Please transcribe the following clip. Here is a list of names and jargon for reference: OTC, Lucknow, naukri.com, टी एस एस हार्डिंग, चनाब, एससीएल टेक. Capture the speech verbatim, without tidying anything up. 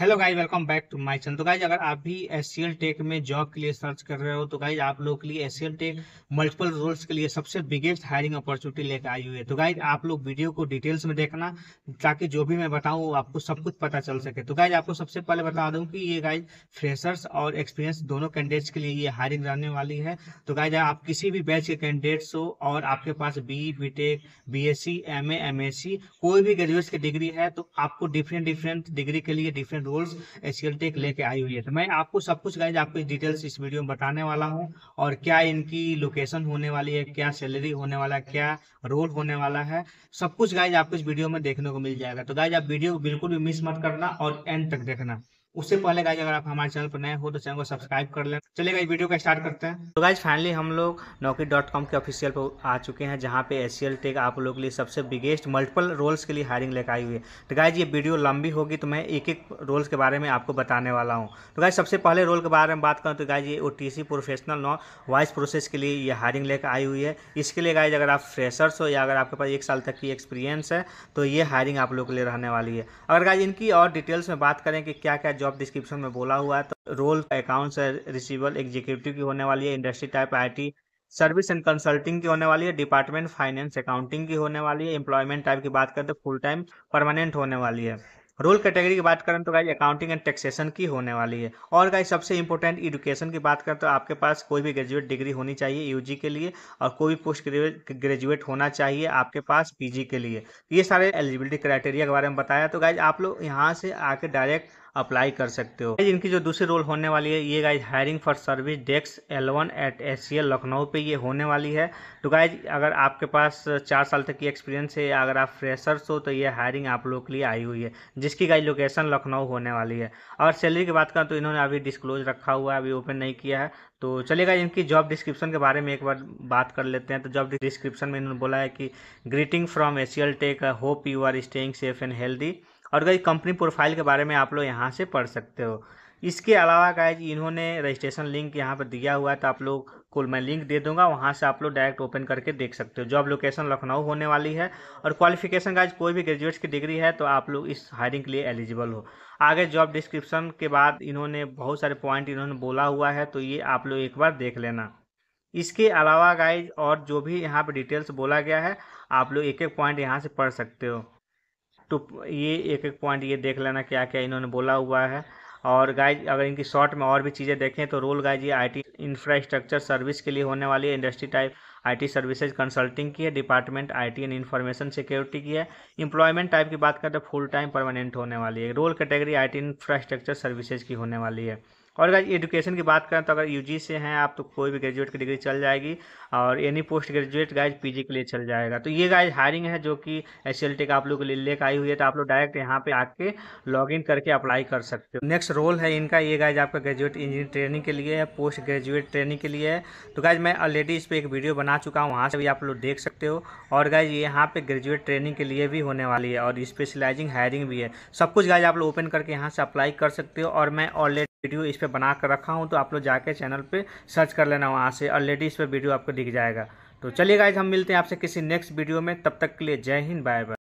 Hello guys, welcome back to my channel. तो guys अगर आप भी एससीएल टेक में जॉब के लिए सर्च कर रहे हो तो गाइज आप लोग के लिए एससीएल टेक मल्टीपल रोल्स के लिए सबसे बिगेस्ट हायरिंग अपॉर्चुनिटी लेकर आई हुई है। तो गाइज आप लोग वीडियो को डिटेल्स में देखना ताकि जो भी मैं बताऊं आपको सब कुछ पता चल सके। तो गाइज आपको सबसे पहले बता दूँ कि ये गाइज फ्रेशर्स और एक्सपीरियंस दोनों कैंडिडेट्स के लिए ये हायरिंग रहने वाली है। तो गाइज आप किसी भी बैच के कैंडिडेट्स हो और आपके पास B E B tech B S C M A M S C कोई भी ग्रेजुएट की डिग्री है तो आपको डिफरेंट डिफरेंट डिग्री के लिए डिफरेंट रोल्स एससीएल टेक लेके आई हुई है। तो मैं आपको सब कुछ गाइज आपको डिटेल्स इस वीडियो में बताने वाला हूं और क्या इनकी लोकेशन होने वाली है, क्या सैलरी होने वाला है, क्या रोल होने वाला है, सब कुछ गाइज आपको इस वीडियो में देखने को मिल जाएगा। तो गाइज आप वीडियो को बिल्कुल भी मिस मत करना और एंड तक देखना। उससे पहले गाइज अगर आप हमारे चैनल पर नए हो तो चैनल को सब्सक्राइब कर लें। चलिए गाइज वीडियो का स्टार्ट करते हैं। तो गाइज फाइनली हम लोग नौकरी डॉट कॉम के ऑफिशियल पर आ चुके हैं जहां पे एससीएल टेक आप लोगों के लिए सबसे बिगेस्ट मल्टीपल रोल्स के लिए हायरिंग लेकर आई हुई है। तो गाइज ये वीडियो लंबी होगी तो मैं एक एक रोल्स के बारे में आपको बताने वाला हूँ। तो गाइज सबसे पहले रोल के बारे में बात करूँ तो गाइज ये O T C professional non voice process के लिए ये हायरिंग लेकर आई हुई है। इसके लिए गाइज अगर आप फ्रेशर्स हो या अगर आपके पास एक साल तक की एक्सपीरियंस है तो ये हायरिंग आप लोगों के लिए रहने वाली है। अगर गाइज इनकी और डिटेल्स में बात करें कि क्या क्या जॉब डिस्क्रिप्शन में बोला हुआ है तो रोल अकाउंट्स रिसीवेबल एग्जीक्यूटिव की होने वाली है, industry type IT service and consulting की होने वाली है, डिपार्टमेंट फाइनेंस अकाउंटिंग की होने वाली है। एम्प्लॉयमेंट टाइप की बात करें तो फुल टाइम परमानेंट होने वाली है। रोल कैटेगरी की बात करें तो गाइज अकाउंटिंग एंड टैक्सेशन की होने वाली है। और गाइज सबसे इंपॉर्टेंट एजुकेशन की बात करें तो आपके पास कोई भी ग्रेजुएट डिग्री होनी चाहिए यूजी के लिए और कोई भी पोस्ट ग्रेजुएट होना चाहिए आपके पास पीजी के लिए। ये सारे एलिजिबिलिटी क्राइटेरिया के बारे में बताया। तो गाइज आप लोग यहाँ से आके डायरेक्ट अप्लाई कर सकते हो। इनकी जो दूसरी रोल होने वाली है ये guys hiring for service desk L one at SCL Lucknow पे ये होने वाली है। तो गाइज अगर आपके पास चार साल तक की एक्सपीरियंस है या अगर आप फ्रेशर्स हो तो ये हायरिंग आप लोग के लिए आई हुई है जिसकी गाइज लोकेशन लखनऊ होने वाली है। और सैलरी की बात करें तो इन्होंने अभी डिस्क्लोज रखा हुआ है, अभी ओपन नहीं किया है। तो चलिएगा इनकी जॉब डिस्क्रिप्शन के बारे में एक बार बात कर लेते हैं। तो जॉब डिस्क्रिप्शन में इन्होंने बोला है कि greeting from एससीएल टेक, hope you are staying safe and healthy. और गाइज कंपनी प्रोफाइल के बारे में आप लोग यहाँ से पढ़ सकते हो। इसके अलावा गाइज इन्होंने रजिस्ट्रेशन लिंक यहाँ पर दिया हुआ है तो आप लोग को मैं लिंक दे दूंगा, वहाँ से आप लोग डायरेक्ट ओपन करके देख सकते हो। जॉब लोकेशन लखनऊ होने वाली है और क्वालिफिकेशन गाइज कोई भी ग्रेजुएट्स की डिग्री है तो आप लोग इस हायरिंग के लिए एलिजिबल हो। आगे जॉब डिस्क्रिप्शन के बाद इन्होंने बहुत सारे पॉइंट इन्होंने बोला हुआ है तो ये आप लोग एक बार देख लेना। इसके अलावा गाइज और जो भी यहाँ पर डिटेल्स बोला गया है आप लोग एक एक पॉइंट यहाँ से पढ़ सकते हो। तो ये एक एक पॉइंट ये देख लेना क्या क्या इन्होंने बोला हुआ है। और गाइज अगर इनकी शॉर्ट में और भी चीज़ें देखें तो रोल गाइज ये आईटी इंफ्रास्ट्रक्चर सर्विस के लिए होने वाली है, industry type IT services consulting की है, department IT and information security की है। एम्प्लॉयमेंट टाइप की बात करें तो फुल टाइम परमानेंट होने वाली है। Role category IT infrastructure services की होने वाली है। और गाइज एजुकेशन की बात करें तो अगर यूजी से हैं आप तो कोई भी ग्रेजुएट की डिग्री चल जाएगी और any post graduate guys PG के लिए चल जाएगा। तो ये गाइज हायरिंग है जो कि एससीएल टेक आप लोग के लिए लेकर आई हुई है। तो आप लोग डायरेक्ट यहाँ पे आके लॉगिन करके अप्लाई कर सकते हो। नेक्स्ट रोल है इनका, ये गाइज आपका ग्रेजुएट इंजीनियर ट्रेनिंग के लिए है, पोस्ट ग्रेजुएट ट्रेनिंग के लिए है। तो गाइज मैं ऑलरेडी इस पर एक वीडियो बना चुका हूँ, वहाँ से भी आप लोग देख सकते हो। और गाइज यहाँ पर ग्रेजुएट ट्रेनिंग के लिए भी होने वाली है और स्पेशलाइजिंग हायरिंग भी है। सब कुछ गाइज आप लोग ओपन करके यहाँ से अप्लाई कर सकते हो। और मैं ऑलरेडी वीडियो इस पे बना कर रखा हूँ तो आप लोग जाके चैनल पे सर्च कर लेना, वहाँ से ऑलरेडी इस पे वीडियो आपको दिख जाएगा। तो चलिए गाइज हम मिलते हैं आपसे किसी नेक्स्ट वीडियो में, तब तक के लिए जय हिंद, बाय बाय।